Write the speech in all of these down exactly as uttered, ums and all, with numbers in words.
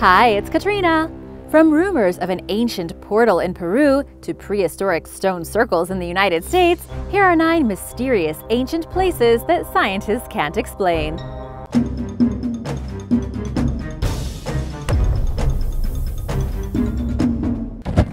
Hi, it's Katrina! From rumors of an ancient portal in Peru to prehistoric stone circles in the United States, here are nine mysterious ancient places that scientists can't explain.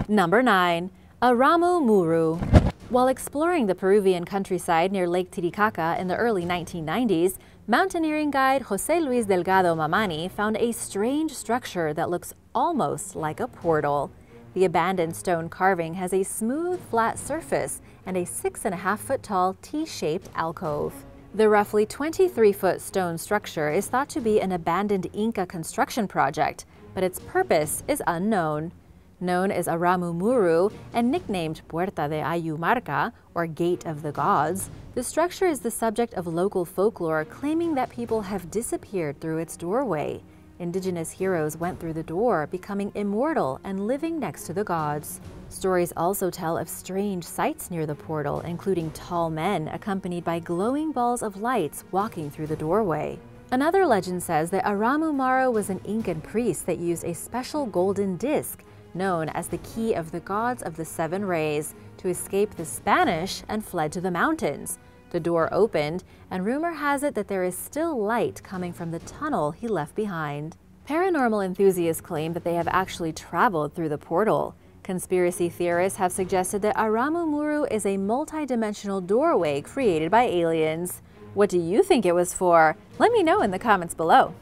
Number nine. Aramu Muru. While exploring the Peruvian countryside near Lake Titicaca in the early nineteen nineties, mountaineering guide José Luis Delgado Mamani found a strange structure that looks almost like a portal. The abandoned stone carving has a smooth, flat surface and a six and a half foot tall T-shaped alcove. The roughly twenty-three foot stone structure is thought to be an abandoned Inca construction project, but its purpose is unknown. Known as Aramu Muru and nicknamed Puerta de Ayumarca, or Gate of the Gods, the structure is the subject of local folklore claiming that people have disappeared through its doorway. Indigenous heroes went through the door, becoming immortal and living next to the gods. Stories also tell of strange sights near the portal, including tall men accompanied by glowing balls of lights walking through the doorway. Another legend says that Aramu Muru was an Incan priest that used a special golden disc known as the Key of the Gods of the Seven Rays to escape the Spanish and fled to the mountains. The door opened, and rumor has it that there is still light coming from the tunnel he left behind. Paranormal enthusiasts claim that they have actually traveled through the portal. Conspiracy theorists have suggested that Aramu Muru is a multi-dimensional doorway created by aliens. What do you think it was for? Let me know in the comments below.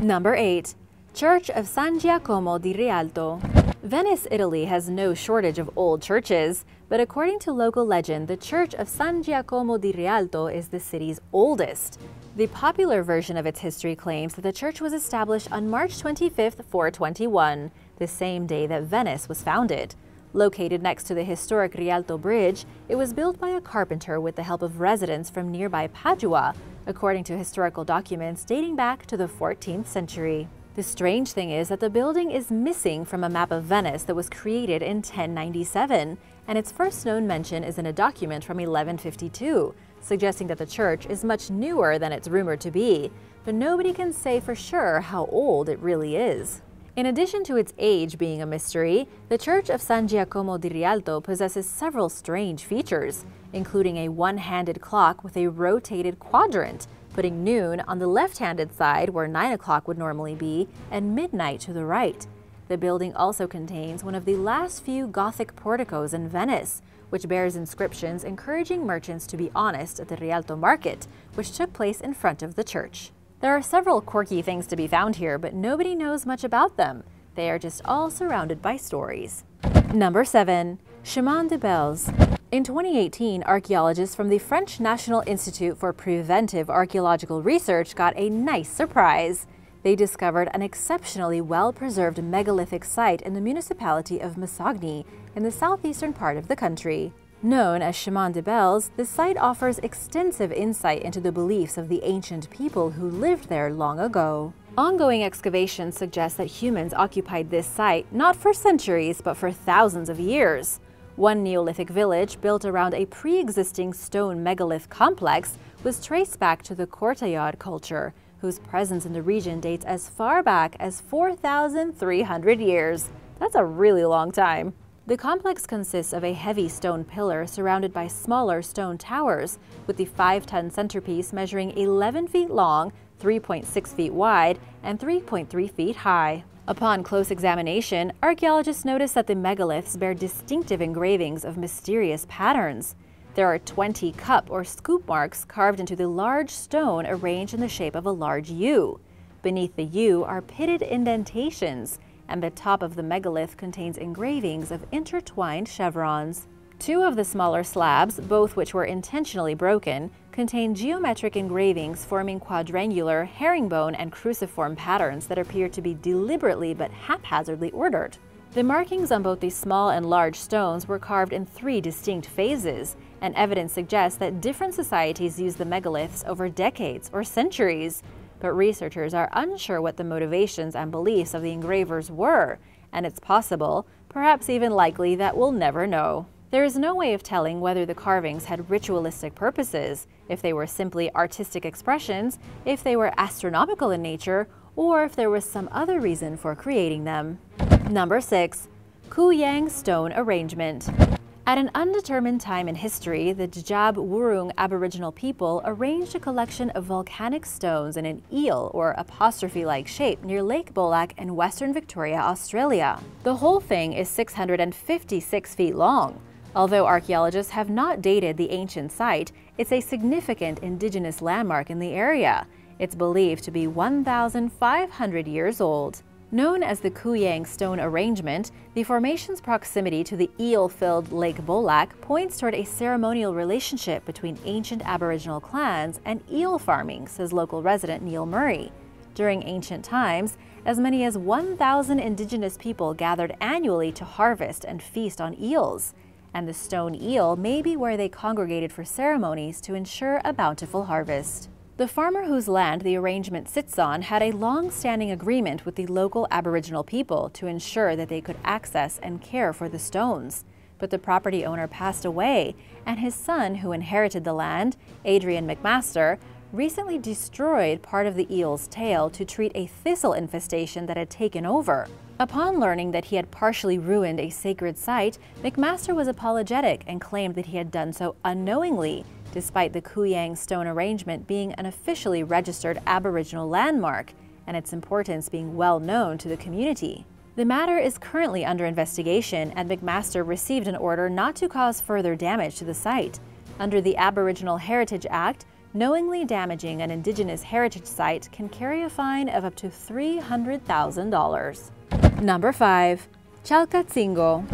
Number eight. Church of San Giacomo di Rialto. Venice, Italy has no shortage of old churches, but according to local legend, the Church of San Giacomo di Rialto is the city's oldest. The popular version of its history claims that the church was established on March twenty-fifth, four twenty-one, the same day that Venice was founded. Located next to the historic Rialto Bridge, it was built by a carpenter with the help of residents from nearby Padua, according to historical documents dating back to the fourteenth century. The strange thing is that the building is missing from a map of Venice that was created in ten ninety-seven, and its first known mention is in a document from eleven fifty-two, suggesting that the church is much newer than it's rumored to be, but nobody can say for sure how old it really is. In addition to its age being a mystery, the Church of San Giacomo di Rialto possesses several strange features, including a one-handed clock with a rotated quadrant, putting noon on the left-handed side where nine o'clock would normally be, and midnight to the right. The building also contains one of the last few Gothic porticos in Venice, which bears inscriptions encouraging merchants to be honest at the Rialto market, which took place in front of the church. There are several quirky things to be found here, but nobody knows much about them. They are just all surrounded by stories. Number seven. Chemin des Belles. In twenty eighteen, archaeologists from the French National Institute for Preventive Archaeological Research got a nice surprise. They discovered an exceptionally well-preserved megalithic site in the municipality of Massagny in the southeastern part of the country. Known as Chemin des Belles, the site offers extensive insight into the beliefs of the ancient people who lived there long ago. Ongoing excavations suggest that humans occupied this site not for centuries but for thousands of years. One Neolithic village, built around a pre-existing stone megalith complex, was traced back to the Kortayad culture, whose presence in the region dates as far back as four thousand three hundred years. That's a really long time. The complex consists of a heavy stone pillar surrounded by smaller stone towers, with the five-ton centerpiece measuring eleven feet long, three point six feet wide, and three point three feet high. Upon close examination, archaeologists noticed that the megaliths bear distinctive engravings of mysterious patterns. There are twenty cup or scoop marks carved into the large stone arranged in the shape of a large U. Beneath the U are pitted indentations, and the top of the megalith contains engravings of intertwined chevrons. Two of the smaller slabs, both which were intentionally broken, contain geometric engravings forming quadrangular, herringbone, and cruciform patterns that appear to be deliberately but haphazardly ordered. The markings on both the small and large stones were carved in three distinct phases, and evidence suggests that different societies used the megaliths over decades or centuries. But researchers are unsure what the motivations and beliefs of the engravers were, and it's possible, perhaps even likely, that we'll never know. There is no way of telling whether the carvings had ritualistic purposes, if they were simply artistic expressions, if they were astronomical in nature, or if there was some other reason for creating them. Number six. Kuyang Stone Arrangement. At an undetermined time in history, the Djab Wurrung Aboriginal people arranged a collection of volcanic stones in an eel or apostrophe-like shape near Lake Bolac in Western Victoria, Australia. The whole thing is six hundred fifty-six feet long. Although archaeologists have not dated the ancient site, it's a significant indigenous landmark in the area. It's believed to be one thousand five hundred years old. Known as the Kuyang Stone Arrangement, the formation's proximity to the eel-filled Lake Bolac points toward a ceremonial relationship between ancient Aboriginal clans and eel farming, says local resident Neil Murray. During ancient times, as many as one thousand indigenous people gathered annually to harvest and feast on eels, and the stone eel may be where they congregated for ceremonies to ensure a bountiful harvest. The farmer whose land the arrangement sits on had a long-standing agreement with the local Aboriginal people to ensure that they could access and care for the stones. But the property owner passed away, and his son, who inherited the land, Adrian McMaster, recently destroyed part of the eel's tail to treat a thistle infestation that had taken over. Upon learning that he had partially ruined a sacred site, McMaster was apologetic and claimed that he had done so unknowingly, despite the Kuyang Stone Arrangement being an officially registered Aboriginal landmark and its importance being well known to the community. The matter is currently under investigation, and McMaster received an order not to cause further damage to the site. Under the Aboriginal Heritage Act, knowingly damaging an Indigenous heritage site can carry a fine of up to three hundred thousand dollars. Number five. Chalcatzingo.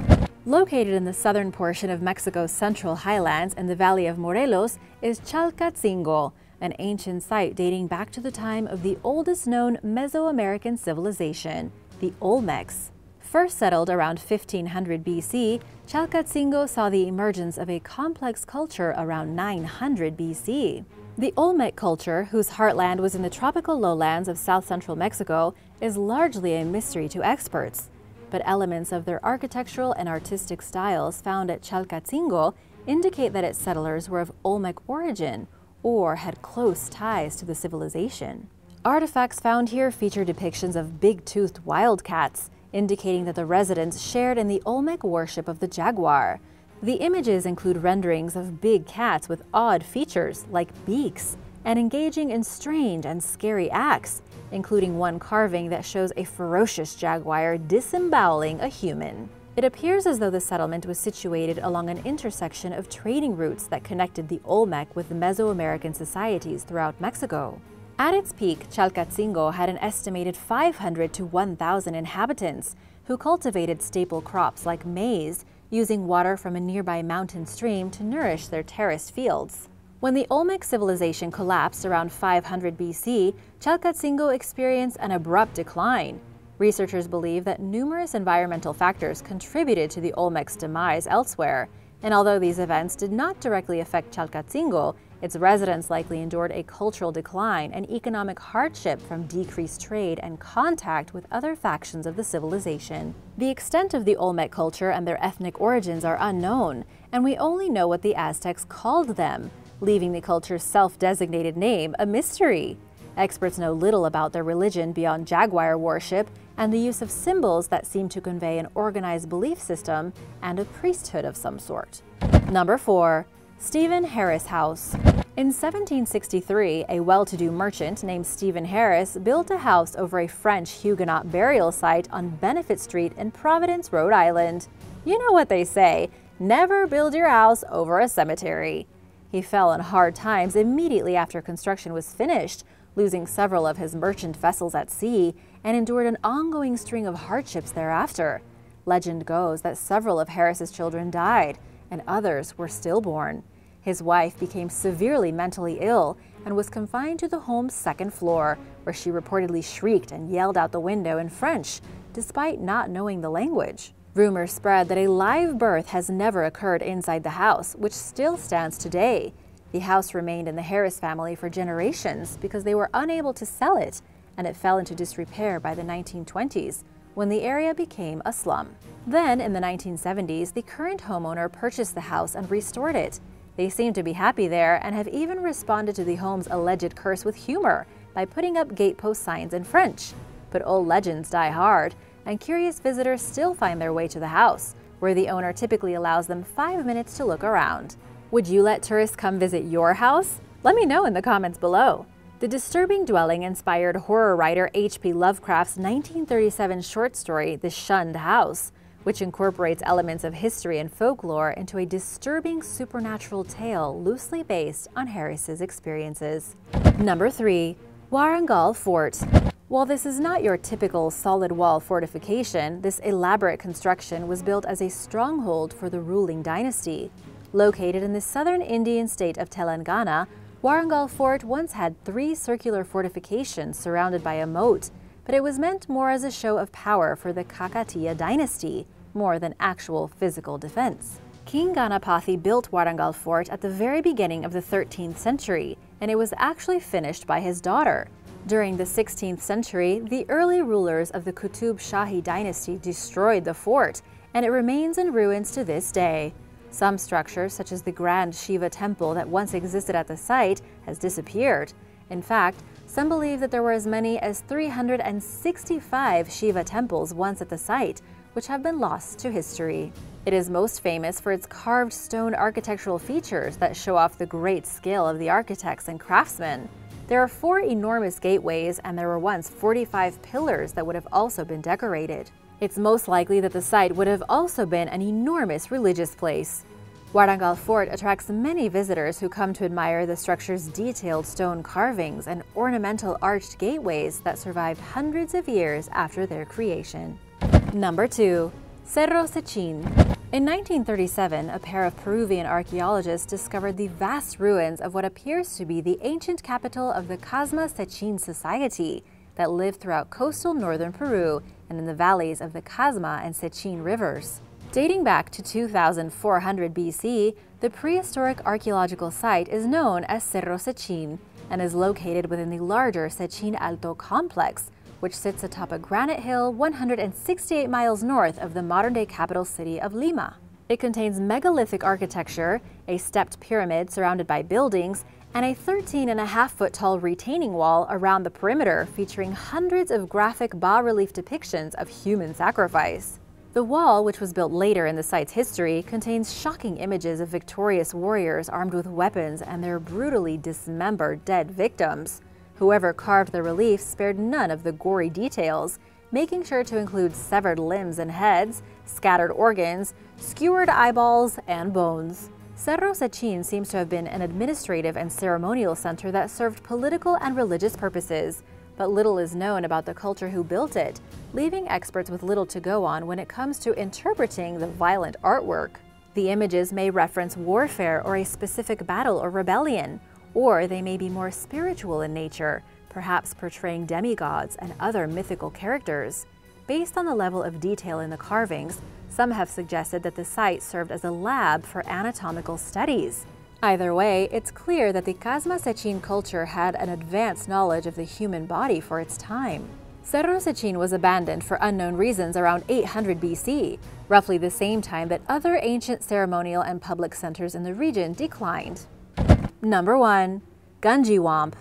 Located in the southern portion of Mexico's Central Highlands and the Valley of Morelos is Chalcatzingo, an ancient site dating back to the time of the oldest known Mesoamerican civilization, the Olmecs. First settled around fifteen hundred B C, Chalcatzingo saw the emergence of a complex culture around nine hundred B C. The Olmec culture, whose heartland was in the tropical lowlands of south-central Mexico, is largely a mystery to experts. But elements of their architectural and artistic styles found at Chalcatzingo indicate that its settlers were of Olmec origin or had close ties to the civilization. Artifacts found here feature depictions of big-toothed wildcats, indicating that the residents shared in the Olmec worship of the jaguar. The images include renderings of big cats with odd features like beaks and engaging in strange and scary acts, including one carving that shows a ferocious jaguar disemboweling a human. It appears as though the settlement was situated along an intersection of trading routes that connected the Olmec with the Mesoamerican societies throughout Mexico. At its peak, Chalcatzingo had an estimated five hundred to one thousand inhabitants who cultivated staple crops like maize, using water from a nearby mountain stream to nourish their terraced fields. When the Olmec civilization collapsed around five hundred B C, Chalcatzingo experienced an abrupt decline. Researchers believe that numerous environmental factors contributed to the Olmec's demise elsewhere, and although these events did not directly affect Chalcatzingo, its residents likely endured a cultural decline and economic hardship from decreased trade and contact with other factions of the civilization. The extent of the Olmec culture and their ethnic origins are unknown, and we only know what the Aztecs called them, leaving the culture's self-designated name a mystery. Experts know little about their religion beyond jaguar worship and the use of symbols that seem to convey an organized belief system and a priesthood of some sort. Number four. Stephen Harris House. In seventeen sixty-three, a well-to-do merchant named Stephen Harris built a house over a French Huguenot burial site on Benefit Street in Providence, Rhode Island. You know what they say, never build your house over a cemetery. He fell on hard times immediately after construction was finished, losing several of his merchant vessels at sea, and endured an ongoing string of hardships thereafter. Legend goes that several of Harris's children died, and others were stillborn. His wife became severely mentally ill and was confined to the home's second floor, where she reportedly shrieked and yelled out the window in French, despite not knowing the language. Rumors spread that a live birth has never occurred inside the house, which still stands today. The house remained in the Harris family for generations because they were unable to sell it, and it fell into disrepair by the nineteen twenties, when the area became a slum. Then, in the nineteen seventies, the current homeowner purchased the house and restored it. They seem to be happy there and have even responded to the home's alleged curse with humor, by putting up gatepost signs in French. But old legends die hard, and curious visitors still find their way to the house, where the owner typically allows them five minutes to look around. Would you let tourists come visit your house? Let me know in the comments below. The disturbing dwelling inspired horror writer H P Lovecraft's nineteen thirty-seven short story, The Shunned House, which incorporates elements of history and folklore into a disturbing supernatural tale loosely based on Harris's experiences. Number three. Warangal Fort. While this is not your typical solid-wall fortification, this elaborate construction was built as a stronghold for the ruling dynasty. Located in the southern Indian state of Telangana, Warangal Fort once had three circular fortifications surrounded by a moat, but it was meant more as a show of power for the Kakatiya dynasty, more than actual physical defense. King Ganapathi built Warangal Fort at the very beginning of the thirteenth century, and it was actually finished by his daughter. During the sixteenth century, the early rulers of the Qutub Shahi dynasty destroyed the fort, and it remains in ruins to this day. Some structures, such as the Grand Shiva Temple that once existed at the site, has disappeared. In fact, some believe that there were as many as three hundred sixty-five Shiva temples once at the site, which have been lost to history. It is most famous for its carved stone architectural features that show off the great skill of the architects and craftsmen. There are four enormous gateways, and there were once forty-five pillars that would have also been decorated. It's most likely that the site would have also been an enormous religious place. Warangal Fort attracts many visitors who come to admire the structure's detailed stone carvings and ornamental arched gateways that survived hundreds of years after their creation. Number two. Cerro Sechin. In nineteen thirty-seven, a pair of Peruvian archaeologists discovered the vast ruins of what appears to be the ancient capital of the Kazma Sechin Society that lived throughout coastal northern Peru and in the valleys of the Kazma and Sechin rivers. Dating back to two thousand four hundred B C, the prehistoric archaeological site is known as Cerro Sechin and is located within the larger Sechin Alto complex, which sits atop a granite hill one hundred sixty-eight miles north of the modern-day capital city of Lima. It contains megalithic architecture, a stepped pyramid surrounded by buildings, and a thirteen and a half foot tall retaining wall around the perimeter featuring hundreds of graphic bas-relief depictions of human sacrifice. The wall, which was built later in the site's history, contains shocking images of victorious warriors armed with weapons and their brutally dismembered dead victims. Whoever carved the relief spared none of the gory details, making sure to include severed limbs and heads, scattered organs, skewered eyeballs, and bones. Cerro Sechin seems to have been an administrative and ceremonial center that served political and religious purposes, but little is known about the culture who built it, leaving experts with little to go on when it comes to interpreting the violent artwork. The images may reference warfare or a specific battle or rebellion, or they may be more spiritual in nature, perhaps portraying demigods and other mythical characters. Based on the level of detail in the carvings, some have suggested that the site served as a lab for anatomical studies. Either way, it's clear that the Kazma Sechin culture had an advanced knowledge of the human body for its time. Cerro Sechin was abandoned for unknown reasons around eight hundred B C, roughly the same time that other ancient ceremonial and public centers in the region declined. Number one. Gungywamp.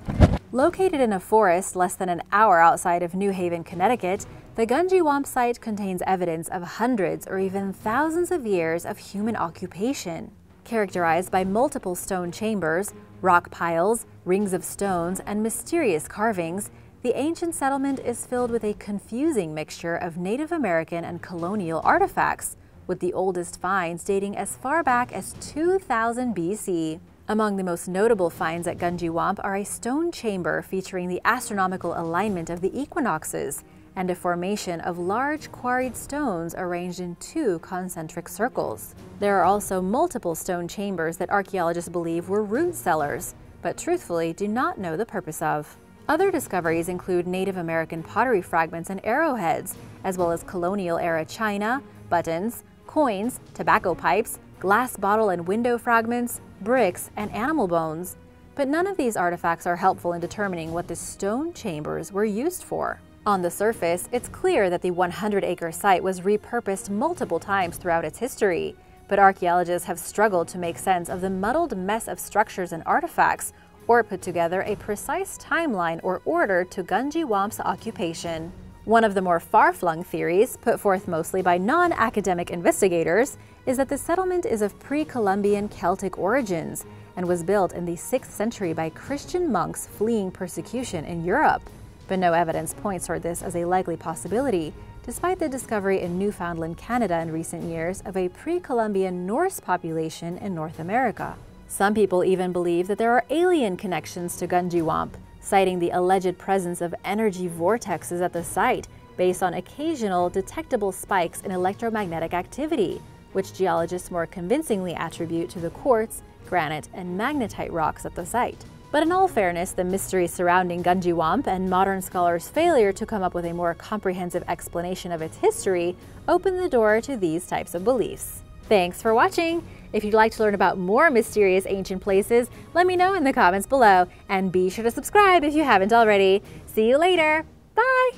Located in a forest less than an hour outside of New Haven, Connecticut, the Gungywamp site contains evidence of hundreds or even thousands of years of human occupation. Characterized by multiple stone chambers, rock piles, rings of stones, and mysterious carvings, the ancient settlement is filled with a confusing mixture of Native American and colonial artifacts, with the oldest finds dating as far back as two thousand B C. Among the most notable finds at Gungywamp are a stone chamber featuring the astronomical alignment of the equinoxes and a formation of large quarried stones arranged in two concentric circles. There are also multiple stone chambers that archaeologists believe were root cellars, but truthfully do not know the purpose of. Other discoveries include Native American pottery fragments and arrowheads, as well as colonial-era china, buttons, coins, tobacco pipes, glass bottle and window fragments, bricks, and animal bones. But none of these artifacts are helpful in determining what the stone chambers were used for. On the surface, it's clear that the one hundred acre site was repurposed multiple times throughout its history, but archaeologists have struggled to make sense of the muddled mess of structures and artifacts, or put together a precise timeline or order to Gungwywamp's occupation. One of the more far-flung theories, put forth mostly by non-academic investigators, is that the settlement is of pre-Columbian Celtic origins and was built in the sixth century by Christian monks fleeing persecution in Europe. But no evidence points toward this as a likely possibility, despite the discovery in Newfoundland, Canada in recent years of a pre-Columbian Norse population in North America. Some people even believe that there are alien connections to Gungywamp, citing the alleged presence of energy vortexes at the site based on occasional detectable spikes in electromagnetic activity, which geologists more convincingly attribute to the quartz, granite, and magnetite rocks at the site. But in all fairness, the mystery surrounding Gungywamp and modern scholars' failure to come up with a more comprehensive explanation of its history opened the door to these types of beliefs. Thanks for watching! If you'd like to learn about more mysterious ancient places, let me know in the comments below, and be sure to subscribe if you haven't already. See you later! Bye!